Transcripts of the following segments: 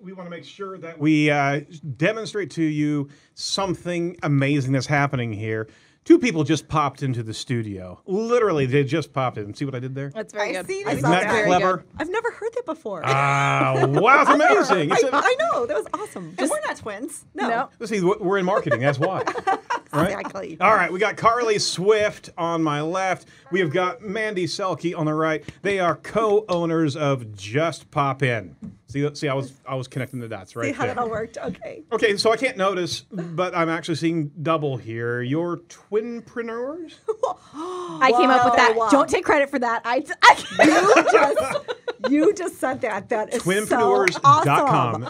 We want to make sure that we demonstrate to you something amazing that's happening here. Two people just popped into the studio. Literally, they just popped in. See what I did there? That's very good. Isn't that clever? I've never heard that before. Ah, wow, it's amazing. I know, that was awesome. And we're not twins. No. See, we're in marketing, that's why. Right? Exactly. All right, we got Carly Swift on my left. We have got Mandy Selke on the right. They are co-owners of Just Pop In. See, I was connecting the dots right there. See how that all worked, okay. Okay, so I can't notice, but I'm actually seeing double here. You're twinpreneurs? I came up with that. Wow. Don't take credit for that. You just said that. That is twinpreneurs.com. So awesome.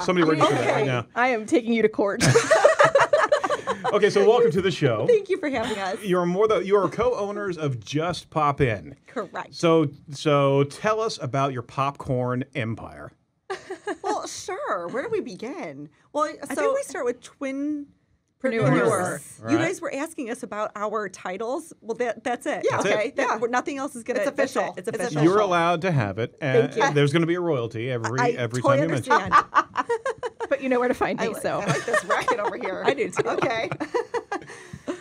Somebody register that right now. I am taking you to court. Okay, so welcome to the show. Thank you for having us. You are co-owners of Just Pop In. Correct. So tell us about your popcorn empire. Well, sure. Where do we begin? Well, I think we start with twinpreneurs. Right. You guys were asking us about our titles. Well, that's it. Yeah. That's okay. It. Yeah. Nothing else is gonna. It's official. It's official. You're allowed to have it. Thank you. There's going to be a royalty every time you mention it. But you know where to find me, so. I like this racket over here. I do, too. Okay.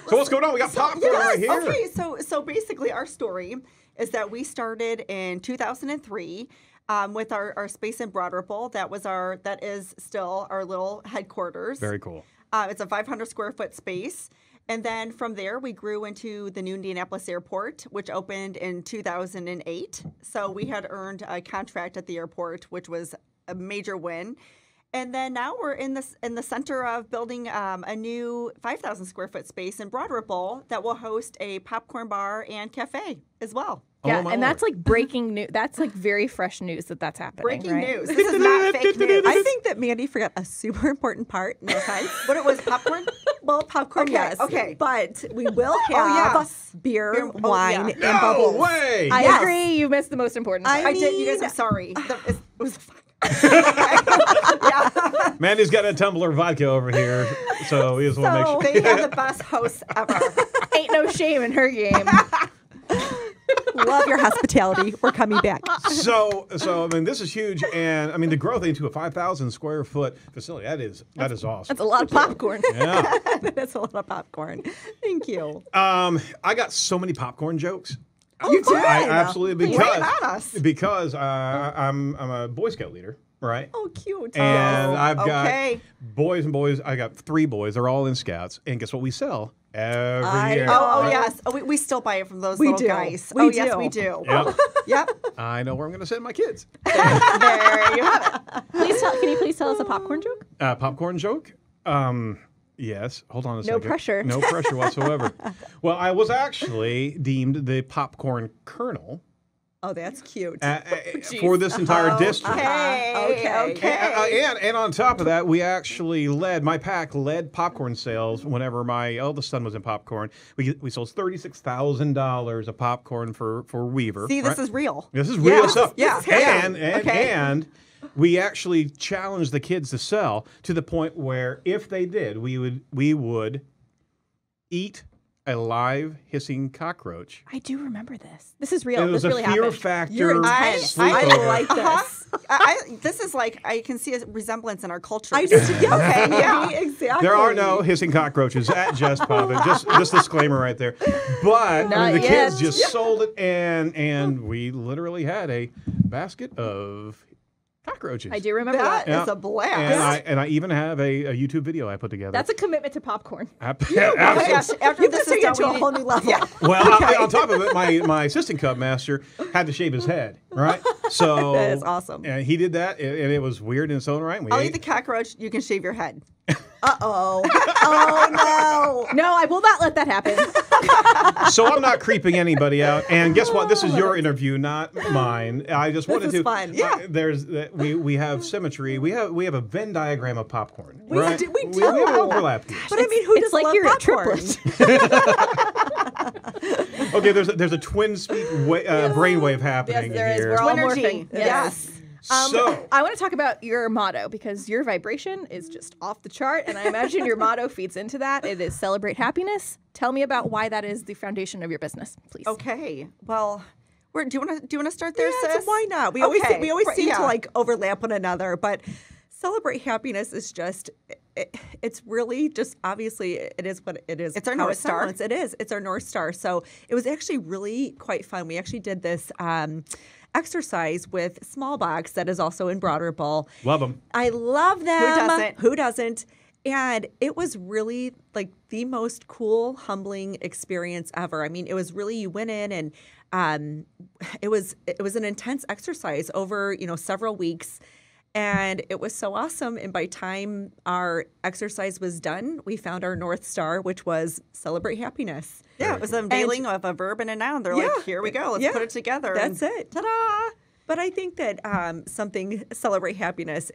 So what's going on? We got popcorn right here. Okay, so basically our story is that we started in 2003 with our space in Broad Ripple. That is still our little headquarters. Very cool. It's a 500-square-foot space. And then from there, we grew into the new Indianapolis Airport, which opened in 2008. So we had earned a contract at the airport, which was a major win. And then now we're in the center of building a new 5,000-square-foot space in Broad Ripple that will host a popcorn bar and cafe as well. Yeah, and that's like breaking news. That's like very fresh news that's happening. Breaking news. This is not fake news. I think that Mandy forgot a super important part. No offense. What it was, popcorn? Well, popcorn, okay, yes. Okay. But we will have beer, wine, and bubbles. No way! I agree. You missed the most important part. I did. You guys, I'm sorry. It was a yeah. Mandy's got a tumbler of vodka over here, so we just want to make sure. They are the best hosts ever. Ain't no shame in her game. Love your hospitality. We're coming back. So I mean, this is huge, and I mean the growth into a 5,000-square-foot facility. That is awesome. That's a lot of popcorn. Yeah, that's a lot of popcorn. Thank you. I got so many popcorn jokes. You did. I absolutely because I'm a Boy Scout leader, right? Oh, cute. And I've got boys. I got 3 boys. They're all in Scouts. And guess what we sell every year? Yes. Oh, we still buy it from those little guys. We do. Yes, we do. Yep. I know where I'm going to send my kids. There you have it. Can you please tell us a popcorn joke? Popcorn joke? Yes. Hold on a second. No pressure. No pressure whatsoever. Well, I was actually deemed the popcorn colonel. Oh, that's cute. For this entire district. Okay. And on top of that, we actually my pack led popcorn sales whenever my eldest son was in popcorn. We sold $36,000 of popcorn for Weaver. See, this is real. This is real stuff. Yeah. And we actually challenged the kids to sell to the point where if they did, we would eat a live hissing cockroach. I do remember this. This is real. It was a fear factor. I like this. This is like, I can see a resemblance in our culture. I do. Exactly. There are no hissing cockroaches at Just Pop In. Just disclaimer right there. But I mean, the kids just sold it, and we literally had a basket of cockroaches. I do remember that. That is a blast. And I even have a YouTube video I put together. That's a commitment to popcorn. After this is done, to a whole new level. Yeah. Well, on top of it, my assistant cub master had to shave his head, right? So that is awesome. And he did that, and it was weird in its own right. I'll eat the cockroach. You can shave your head. Uh-oh. Oh, no. No, I will not let that happen. So I'm not creeping anybody out. And guess what? This is your interview, not mine. I just wanted to. This is fun. Yeah. We have symmetry. We have a Venn diagram of popcorn. We do. We have overlap. Gosh, but I mean, who doesn't like your popcorn? Okay, there's a twin speak brainwave happening here. We're all morphing. Yes. So I want to talk about your motto, because your vibration is just off the chart, and I imagine your motto feeds into that. It is celebrate happiness. Tell me about why that is the foundation of your business, please. Okay. Well, Britt, do you want to start there, sis? Why not? We always seem to like overlap one another, but Celebrate Happiness is just it's really just obviously it is what it is. It's our North Star. It is. It's our North Star. So it was actually really quite fun. We actually did this exercise with Smallbox that is also in Broad Ripple. Love them. I love them. Who doesn't? Who doesn't? And it was really like the most cool, humbling experience ever. I mean, it was really, you went in and it was an intense exercise over, several weeks. And it was so awesome. And by time our exercise was done, we found our North Star, which was Celebrate Happiness. Yeah, it was an unveiling of a verb and a noun. They're like, here we go. Let's put it together. That's it. Ta-da! But I think that something, Celebrate Happiness,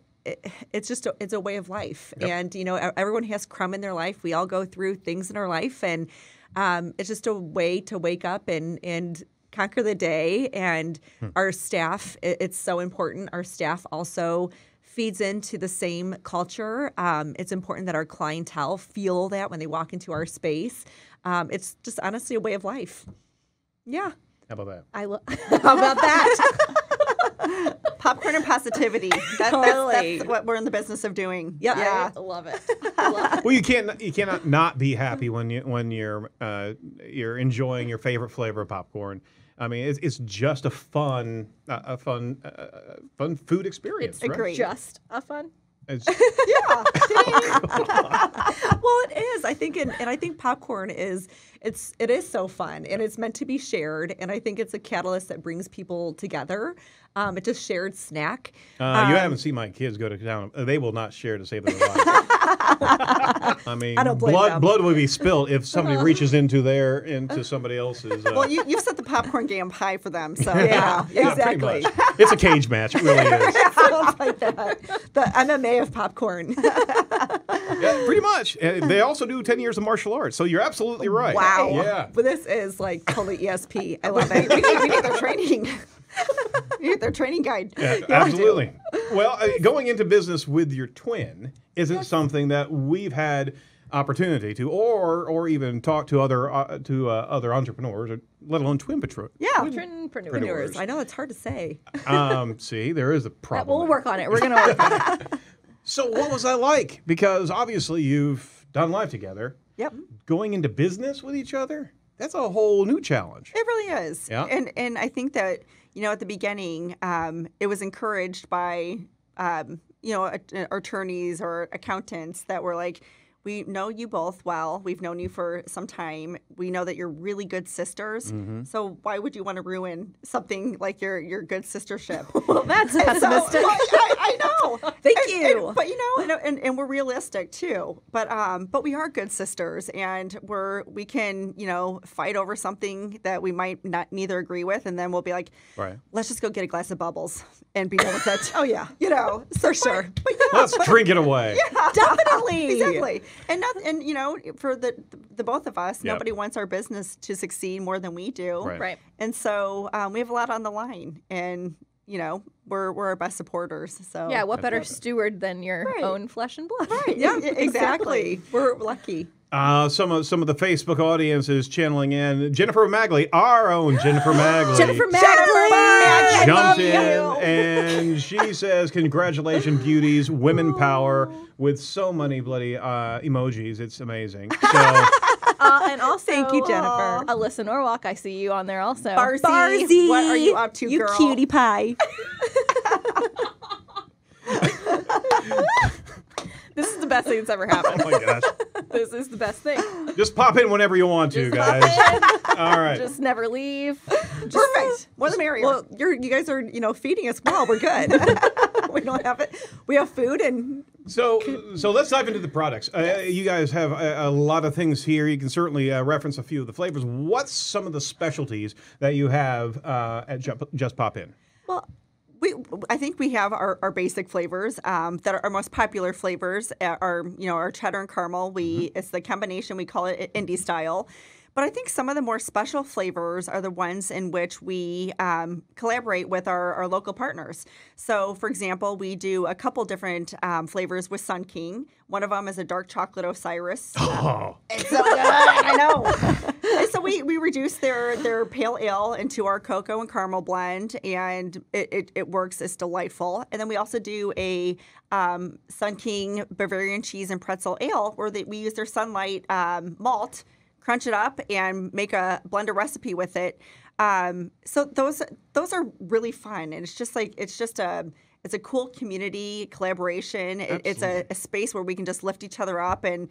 it's a way of life. Yep. And, everyone has crumb in their life. We all go through things in our life. And it's just a way to wake up and conquer the day. And our staff, it's so important. Our staff also feeds into the same culture. It's important that our clientele feel that when they walk into our space. It's just honestly a way of life. Yeah. How about that? How about that? Popcorn and positivity. That's what we're in the business of doing. Yep. Yeah, I love it. Well, you cannot not be happy when you're enjoying your favorite flavor of popcorn. I mean, it's just a fun food experience. It's right? Just a fun. It's, Well, it is. I think, and I think popcorn is so fun, and it's meant to be shared. And I think it's a catalyst that brings people together. It's a shared snack. You haven't seen my kids go to town. They will not share to save their lives. I mean, blood will be spilled if somebody reaches into somebody else's. Well, you've set the popcorn game high for them, so yeah exactly. Pretty much. It's a cage match. It really is. Sounds like that. The MMA of popcorn. Yeah, pretty much. And they also do 10 years of martial arts, so you're absolutely right. Wow. Yeah. But this is like totally ESP. I love it. We need their training. You get their training guide. Yeah, absolutely. Well, going into business with your twin isn't something that we've had opportunity to, or even talk to other entrepreneurs, or let alone twinpreneurs. Yeah, twinpreneurs. I know it's hard to say. See, there is a problem. We'll work on it. We're gonna work on it. So, what was that like? Because obviously, you've done life together. Yep. Going into business with each other. That's a whole new challenge. It really is. Yeah. And I think that, at the beginning, it was encouraged by, attorneys or accountants that were like, we know you both well. We've known you for some time. We know that you're really good sisters. Mm-hmm. So why would you want to ruin something like your good sistership? Well, that's pessimistic. So, I know. Thank you. But and we're realistic too. But we are good sisters, and we can fight over something that we might neither agree with, and then we'll be like, right, let's just go get a glass of bubbles and be done with that. Oh yeah, for sure. Let's drink it away. Yeah, definitely. Exactly. And for the both of us, nobody wants our business to succeed more than we do. Right. And so we have a lot on the line, and we're our best supporters. So yeah, what better steward than your own flesh and blood? Right. Yeah, exactly. We're lucky. Some of the Facebook audience is channeling in Jennifer Magley, our own Jennifer Magley. Jennifer Magley jumped in and she says, "Congratulations, beauties! Women power!" with so many bloody emojis. It's amazing. So. And also, thank you, Jennifer. Alyssa Norwalk, I see you on there also. Barzy, what are you up to, girl? You cutie pie. This is the best thing that's ever happened. Oh my gosh. This is the best thing. Just pop in whenever you want to, guys. All right. Just never leave. Just, perfect. More the merrier. Well, you guys are, feeding us well. We're good. We don't have it. We have food and. So let's dive into the products. You guys have a lot of things here. You can certainly reference a few of the flavors. What's some of the specialties that you have at Just Pop In? Well. I think we have our basic flavors that are our most popular flavors are our cheddar and caramel. It's the combination, we call it Indy style. But I think some of the more special flavors are the ones in which we collaborate with our local partners. So, for example, we do a couple different flavors with Sun King. One of them is a dark chocolate Osiris. Oh. It's so good. I know. And so we reduce their pale ale into our cocoa and caramel blend, and it works. It's delightful. And then we also do a Sun King Bavarian cheese and pretzel ale where we use their Sunlight malt, crunch it up, and make a blender recipe with it. So those are really fun, and it's just like it's a cool community collaboration. It's a space where we can just lift each other up and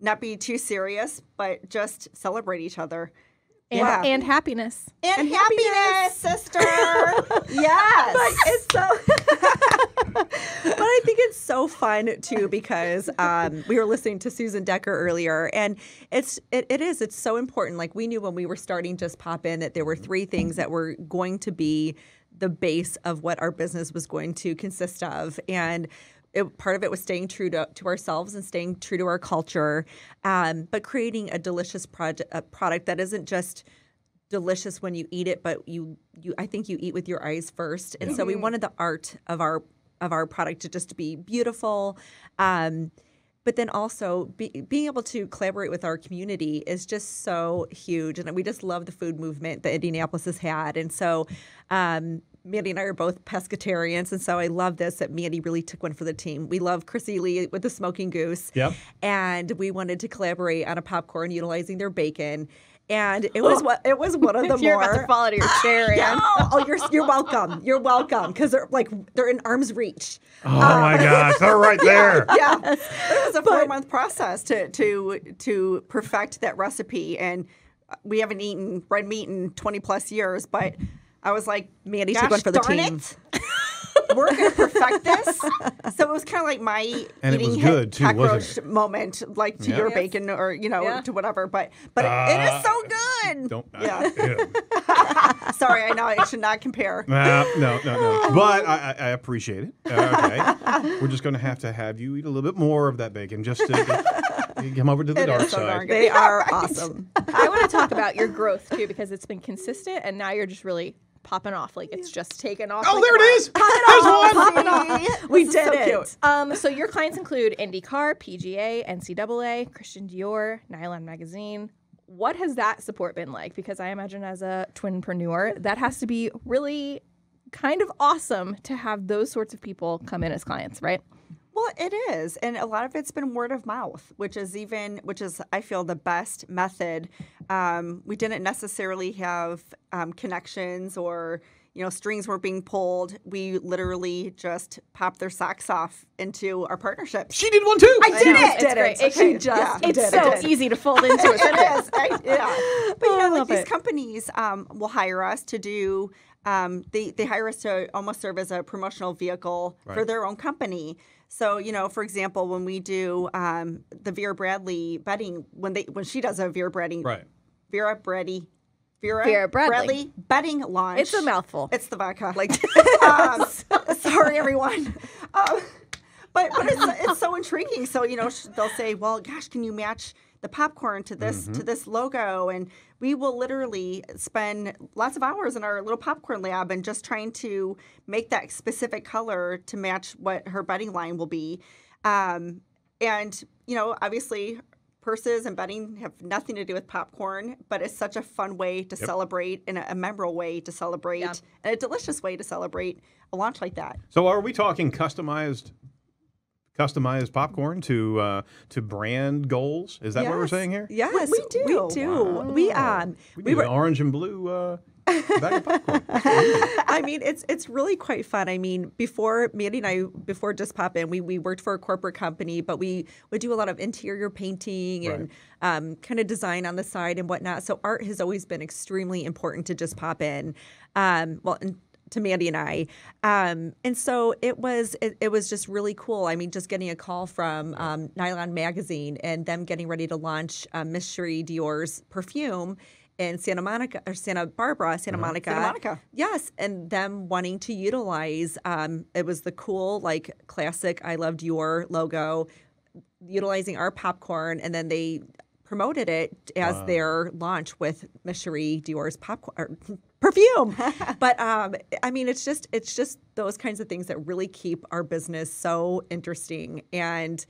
not be too serious, but just celebrate each other. And, yeah. And happiness. And happiness, sister. Yes. Like, it's so. But I think it's so fun, too, because we were listening to Susan Decker earlier, and it's so important. Like, we knew when we were starting Just Pop In that there were three things that were going to be the base of what our business was going to consist of. And part of it was staying true to ourselves and staying true to our culture, but creating a delicious product that isn't just delicious when you eat it, but I think you eat with your eyes first. And so we wanted the art of our product to just be beautiful, but then also being able to collaborate with our community is just so huge. And we just love the food movement that Indianapolis has had, and so. Mandy and I are both pescatarians, and so I love this that Mandy really took one for the team. We love Chrissy Lee with the Smoking Goose, yep. And we wanted to collaborate on a popcorn utilizing their bacon, and it was one of the you're about to fall out of your chair, Ann. No! Oh, you're welcome. You're welcome, because they're in arm's reach. Oh my gosh, they're right there. Yeah, yeah. It was a 4-month process to perfect that recipe, and we haven't eaten red meat in 20+ years, but. I was like, Mandy took one for the team. We're going to perfect this. So it was kind of like my eating cockroach moment, like to your bacon or, to whatever. But it is so good. Don't. Yeah. Sorry, I know. I should not compare. No. But I appreciate it. Okay. We're just going to have you eat a little bit more of that bacon just to come over to the dark side. They are awesome. I want to talk about your growth, too, because it's been consistent, and now you're just really popping off, like it's just taken off. Oh, like there it is! Popping off. We did it. So, so your clients include IndyCar, PGA, NCAA, Christian Dior, Nylon Magazine. What has that support been like? Because I imagine as a twinpreneur, that has to be really kind of awesome to have those sorts of people come in as clients, right? Well, it is, and a lot of it's been word of mouth, which is I feel the best method. We didn't necessarily have connections or strings weren't being pulled. We literally just popped their socks off into our partnerships. She did one too. I did it. It's great. It's so easy to fold into it. It is. But these companies will hire us to do. They hire us to almost serve as a promotional vehicle for their own company. So, for example, when we do the Vera Bradley bedding, when she does a Vera Bradley bedding launch. It's a mouthful. It's the vodka. Like, sorry, everyone. But it's so intriguing. So, they'll say, well, gosh, can you match the popcorn to this logo, and we will literally spend lots of hours in our little popcorn lab and just trying to make that specific color to match what her bedding line will be. Obviously purses and bedding have nothing to do with popcorn, but it's such a fun way to celebrate and a memorable way to celebrate and a delicious way to celebrate a launch like that. So are we talking customized popcorn to brand goals? Is that what we're saying here? Yes, we do. Wow. We were orange and blue bag of popcorn. I mean, it's really quite fun. I mean, before Just Pop In, we worked for a corporate company, but we would do a lot of interior painting and kind of design on the side and whatnot. So art has always been extremely important to Just Pop In. To Mandy and I, and so it was just really cool. I mean, just getting a call from Nylon Magazine and them getting ready to launch Miss Cherie Dior's perfume in Santa Monica. Yes, and them wanting to utilize it was the cool classic I Love Dior logo, utilizing our popcorn, and then they promoted it as their launch with Micherie Dior's perfume. But I mean, it's just those kinds of things that really keep our business so interesting, and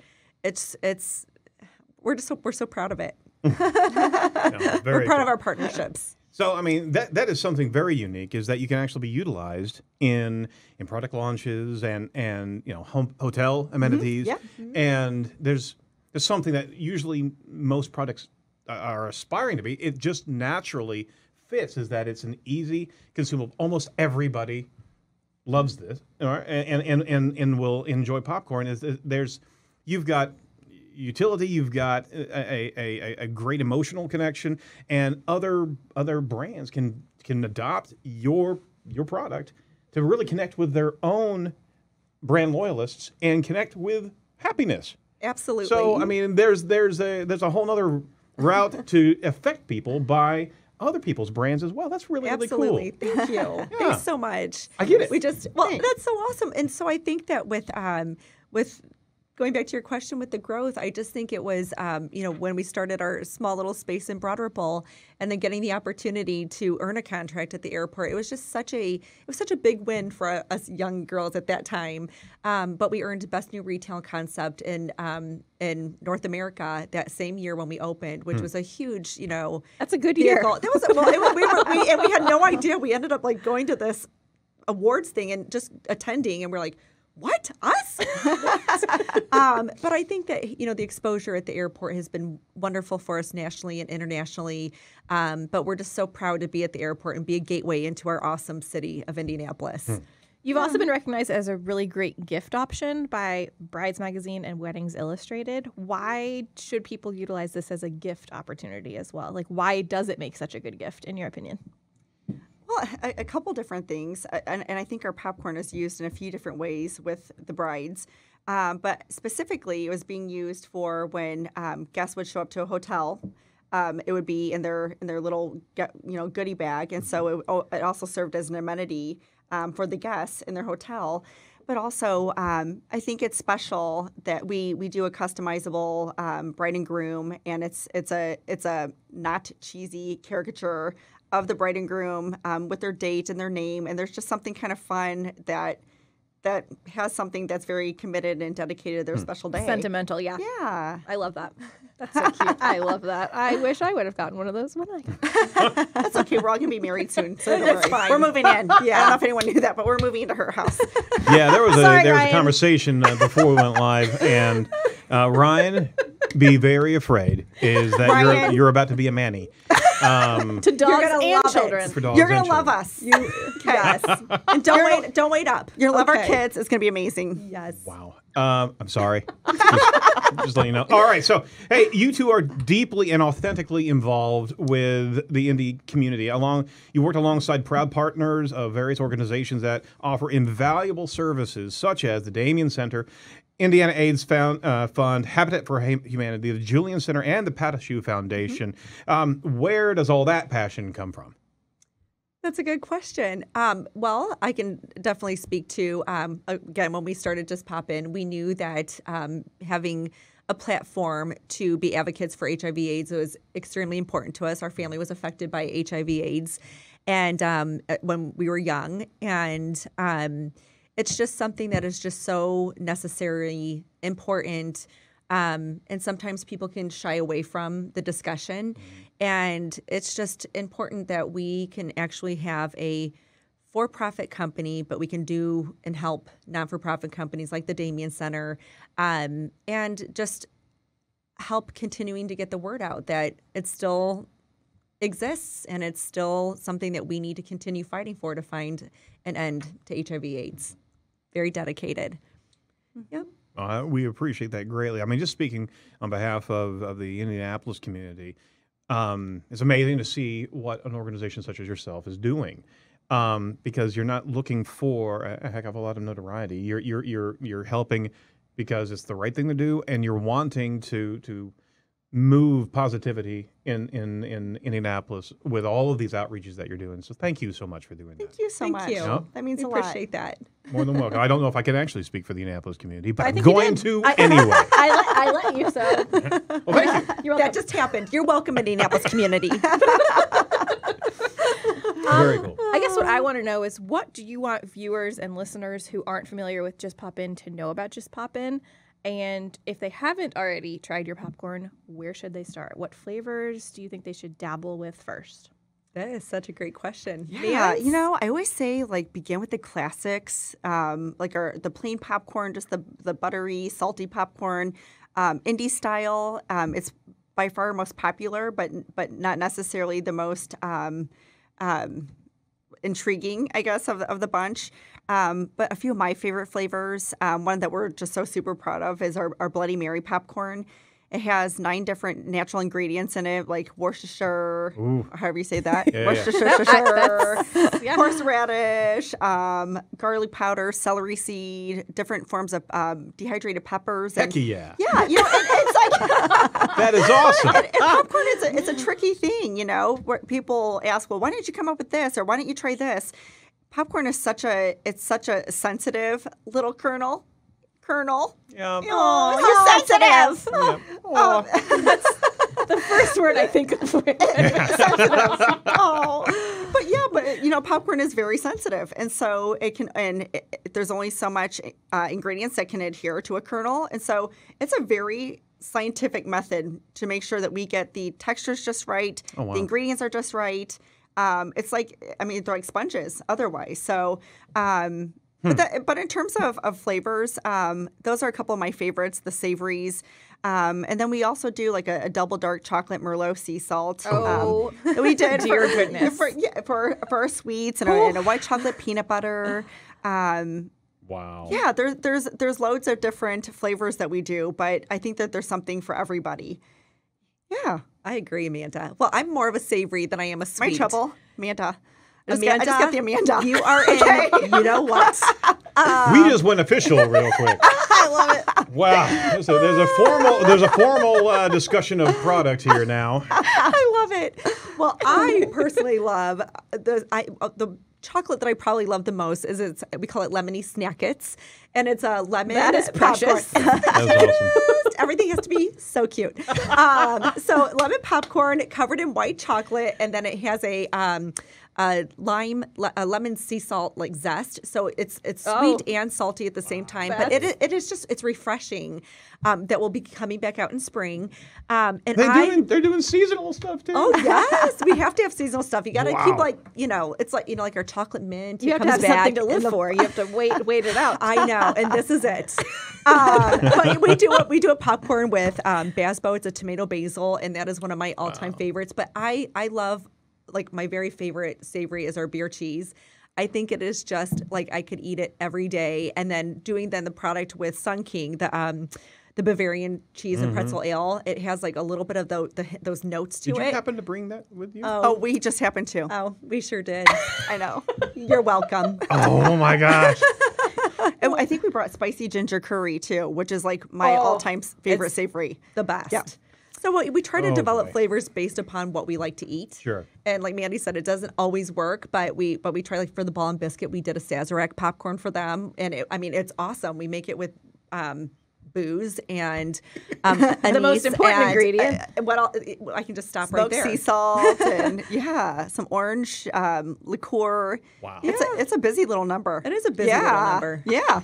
we're so proud of it. We're proud of our partnerships. So, I mean, that is something very unique, is that you can actually be utilized in product launches and you know, hotel amenities. Mm-hmm. Yeah. And there's something that usually most products are aspiring to be. It just naturally fits, is that it's an easy, consumable. Almost everybody loves this, and will enjoy popcorn. Is you've got utility, you've got a great emotional connection, and other brands can adopt your product to really connect with their own brand loyalists and connect with happiness. Absolutely. So I mean, there's a whole other route to affect people by other people's brands as well. That's really, really cool. Absolutely. Thank you. Yeah. Thanks so much. I get it. Thanks. That's so awesome. And so I think that with going back to your question with the growth, I just think it was, you know, when we started our small little space in Broad Ripple, and then getting the opportunity to earn a contract at the airport, it was just such a big win for us young girls at that time. But we earned Best New Retail Concept in North America that same year when we opened, which was a huge, you know, that's a good vehicle. Year. That was and we had no idea. We ended up like going to this awards thing and just attending, and we're like, what? Us? What? But I think that, you know, the exposure at the airport has been wonderful for us nationally and internationally. But we're just so proud to be at the airport and be a gateway into our awesome city of Indianapolis. You've also been recognized as a really great gift option by Brides Magazine and Weddings Illustrated. Why should people utilize this as a gift opportunity as well? Like, why does it make such a good gift, in your opinion? Well, a couple different things, and I think our popcorn is used in a few different ways with the brides, but specifically it was being used for when guests would show up to a hotel. It would be in their little, you know, goodie bag, and so it also served as an amenity for the guests in their hotel. But also, I think it's special that we do a customizable bride and groom, and it's a not cheesy caricature of the bride and groom with their date and their name, and there's just something kind of fun that has something that's very committed and dedicated to their special day. Sentimental, yeah. Yeah. I love that. That's so cute. I love that. I wish I would have gotten one of those when I got. That's okay. We're all going to be married soon. So that's fine. We're moving in. Yeah. I don't know if anyone knew that, but we're moving into her house. Yeah, there was a conversation before we went live, and Ryan, be very afraid, is that Ryan, you're about to be a Manny. To dogs and children. You're going to love us. Yes. And don't wait up. You're going to love our kids. It's going to be amazing. Yes. Wow. I'm sorry. Just letting you know. All right. So, hey, you two are deeply and authentically involved with the Indy community. You worked alongside proud partners of various organizations that offer invaluable services, such as the Damien Center, Indiana AIDS Fund, Habitat for Humanity, the Julian Center, and the Patashu Foundation. Where does all that passion come from? That's a good question. Well, I can definitely speak to, again, when we started Just Pop In, we knew that having a platform to be advocates for HIV/AIDS was extremely important to us. Our family was affected by HIV/AIDS, and when we were young, and it's just something that is just so necessarily important, and sometimes people can shy away from the discussion. And it's just important that we can actually have a for-profit company, but we can do and help non-for-profit companies like the Damien Center, and just help continuing to get the word out that it still exists, and it's still something that we need to continue fighting for to find an end to HIV/AIDS. Very dedicated. Yep. We appreciate that greatly. I mean, just speaking on behalf of the Indianapolis community, it's amazing to see what an organization such as yourself is doing, because you're not looking for a heck of a lot of notoriety. You're helping because it's the right thing to do, and you're wanting to move positivity in Indianapolis with all of these outreaches that you're doing. So thank you so much for doing that. Thank you so much. That means a lot. We appreciate that. More than welcome. I don't know if I can actually speak for the Indianapolis community, but I'm going to anyway. I let you, so. Well, thank you. That just happened. You're welcome, Indianapolis community. Very cool. I guess what I want to know is, what do you want viewers and listeners who aren't familiar with Just Pop In to know about Just Pop In? And if they haven't already tried your popcorn, where should they start? What flavors do you think they should dabble with first? That is such a great question. Yeah, yes. You know, I always say, like, begin with the classics, like the plain popcorn, just the buttery, salty popcorn, indie style. It's by far most popular, but not necessarily the most intriguing, I guess, of the bunch. But a few of my favorite flavors, one that we're just so super proud of is our Bloody Mary popcorn. It has 9 different natural ingredients in it, like Worcestershire, ooh, however you say that, yeah, Worcestershire, yeah. Horseradish, garlic powder, celery seed, different forms of dehydrated peppers. Heck yeah. Yeah, you know, it's like... That is awesome. And popcorn is it's a tricky thing, you know, where people ask, well, why didn't you come up with this, or why don't you try this? Popcorn is such a sensitive little kernel. Yeah. Oh, you're sensitive. Yeah. That's the first word I think of. Sensitive. Oh, but you know, popcorn is very sensitive, and so it can. And there's only so much ingredients that can adhere to a kernel, and so it's a very scientific method to make sure that we get the textures just right, oh, wow, the ingredients are just right. It's like, I mean, they're like sponges otherwise. So. But in terms of flavors, those are a couple of my favorites, the savories. And then we also do like a double dark chocolate Merlot sea salt. Oh, that we did dear goodness. For our sweets and a white chocolate peanut butter. Wow. Yeah, there's loads of different flavors that we do, but I think that there's something for everybody. Yeah. I agree, Amanda. Well, I'm more of a savory than I am a sweet. My trouble, Amanda. I just got the Amanda. You are in. Okay. You know what? We just went official real quick. I love it. Wow. So there's a formal discussion of product here now. I love it. Well, I personally love the chocolate that I probably love the most is we call it lemony snackets, and it's a lemon. That is precious. That is awesome. Everything has to be so cute. So lemon popcorn covered in white chocolate, and then it has a lemon sea salt like zest, so it's sweet and salty at the same time. But it's refreshing. That will be coming back out in spring. And they're doing seasonal stuff too. Oh yes, we have to have seasonal stuff. You got to keep, like, you know, it's like, you know, like our chocolate mint. You have to have something to live for. You have to wait it out. I know, and this is it. But we do a popcorn with Bazbo. It's a tomato basil, and that is one of my all time favorites. But I love. Like, my very favorite savory is our beer cheese. I think it is just, like, I could eat it every day. And then doing the product with Sun King, the Bavarian cheese and pretzel ale, it has, like, a little bit of those notes to it. Did you happen to bring that with you? Oh, we just happened to. Oh, we sure did. I know. You're welcome. Oh, my gosh. And I think we brought spicy ginger curry, too, which is, like, my all-time favorite savory. The best. Yeah. So we try to develop flavors based upon what we like to eat. Sure. And like Mandy said, it doesn't always work, but we try, like, for the ball and biscuit, we did a Sazerac popcorn for them, and it's awesome. We make it with booze and anise, the most important ingredient. I can just stop right there. Smoked sea salt and some orange liqueur. Wow. Yeah. It's a busy little number. It is a busy little number. Yeah.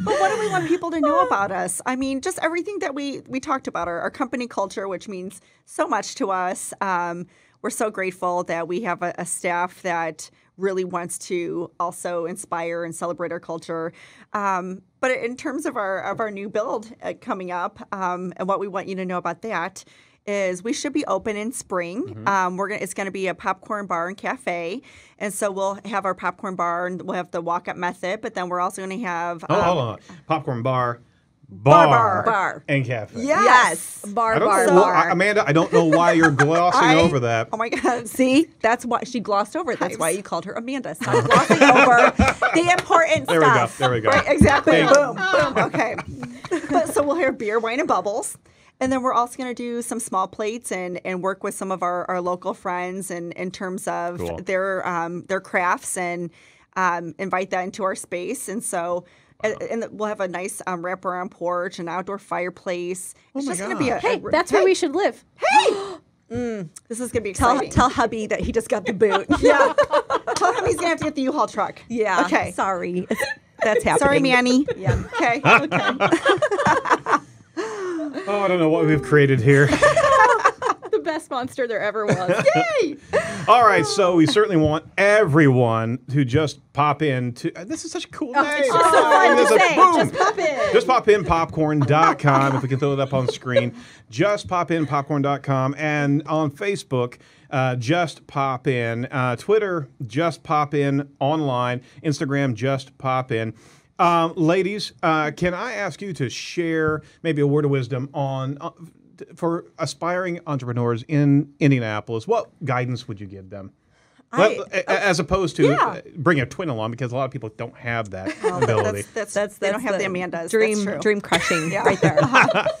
But what do we want people to know about us? I mean, just everything that we talked about, our company culture, which means so much to us. We're so grateful that we have a staff that really wants to also inspire and celebrate our culture. But in terms of our new build coming up, and what we want you to know about that is we should be open in spring. It's going to be a popcorn bar and cafe, and so we'll have our popcorn bar and we'll have the walk-up method. But then we're also going to have hold on, popcorn bar and cafe. Yes, bar. Amanda, I don't know why you're glossing over that. Oh my God! See, that's why she glossed over it. That's why you called her Amanda. Stop glossing over the important stuff. There we go. Right, exactly. Thank boom. Okay. So we'll have beer, wine, and bubbles. And then we're also going to do some small plates and work with some of our local friends in terms of their crafts and invite that into our space. And so and we'll have a nice wraparound porch, an outdoor fireplace. It's just going to be a that's where we should live. This is going to be exciting. Tell hubby that he just got the boot. Yeah. Tell him he's going to have to get the U-Haul truck. Yeah. Okay. Sorry. That's happening. Sorry, Manny. Yeah. Okay. Okay. Oh, I don't know what we've created here. The best monster there ever was. Yay! All right, so we certainly want everyone to just pop in. This is such a cool name. It's just so fun to say. Just pop in. Just pop in popcorn.com. If we can throw it up on screen. Just pop in popcorn.com. And on Facebook, Just Pop In. Twitter, Just Pop In Online. Instagram, Just Pop In. Ladies, can I ask you to share maybe a word of wisdom on... for aspiring entrepreneurs in Indianapolis, what guidance would you give them? As opposed to bring a twin along, because a lot of people don't have that ability. They don't have the Amandas. Dream crushing right there.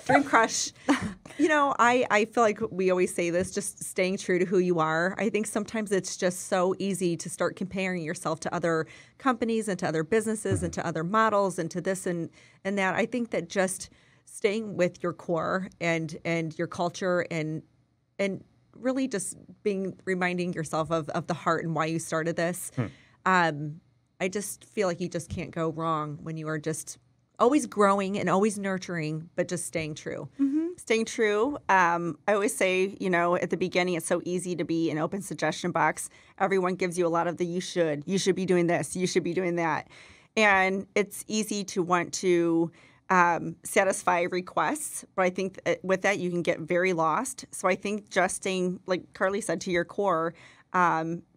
Dream crush. You know, I feel like we always say this, just staying true to who you are. I think sometimes it's just so easy to start comparing yourself to other companies and to other businesses and to other models and to this and that. I think that just... staying with your core and your culture and really just reminding yourself of the heart and why you started this. I just feel like you just can't go wrong when you are just always growing and always nurturing, but just staying true. Staying true. I always say, you know, at the beginning, it's so easy to be an open suggestion box. Everyone gives you a lot of the you should be doing this, you should be doing that. And it's easy to want to satisfy requests, but I think that with that you can get very lost. So I think just staying, like Carly said, to your core,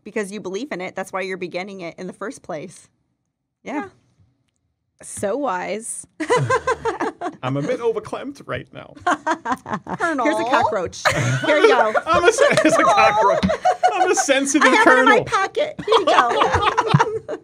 because you believe in it. That's why you're beginning it in the first place. Yeah. So wise. I'm a bit overclamped right now. Colonel. Here's a cockroach. Here you go. It's a cockroach. I'm a sensitive colonel. I have it in my pocket. Here you go.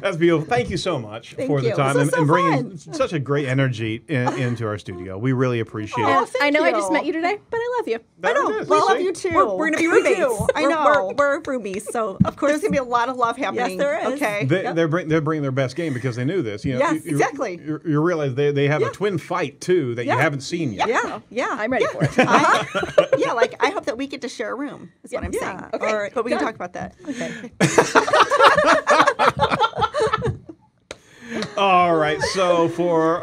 That's beautiful. Thank you so much for the time and bringing such a great energy into our studio. We really appreciate it. I know I just met you today, but I love you. I know. We love you too. We're going to be roommates. I know. We're roomies, so of course there's going to be a lot of love happening. Yes, there is. Okay. They're bringing their best game because they knew this. You know, yes, exactly. You realize they have a twin fight too that you haven't seen yet. Yeah, I'm ready for it. Yeah, like I hope that we get to share a room. Is what I'm saying. Okay, but we can talk about that. Okay. All right. So for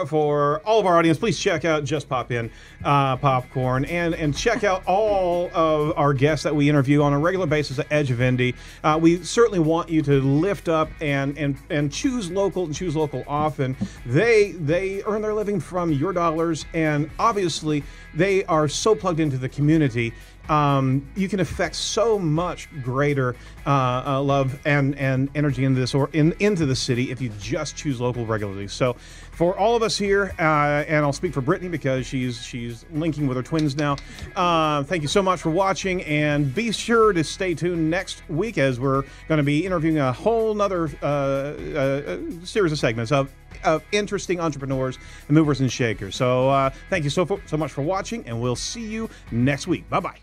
all of our audience, please check out Just Pop In Popcorn and check out all of our guests that we interview on a regular basis at Edge of Indy. We certainly want you to lift up and choose local and choose local often. They earn their living from your dollars, and obviously they are so plugged into the community. You can affect so much greater love and energy into this into the city if you just choose local regularly. So, for all of us here, and I'll speak for Brittany because she's linking with her twins now. Thank you so much for watching, and be sure to stay tuned next week as we're going to be interviewing a whole nother series of segments of interesting entrepreneurs and movers and shakers. So, thank you so much for watching, and we'll see you next week. Bye bye.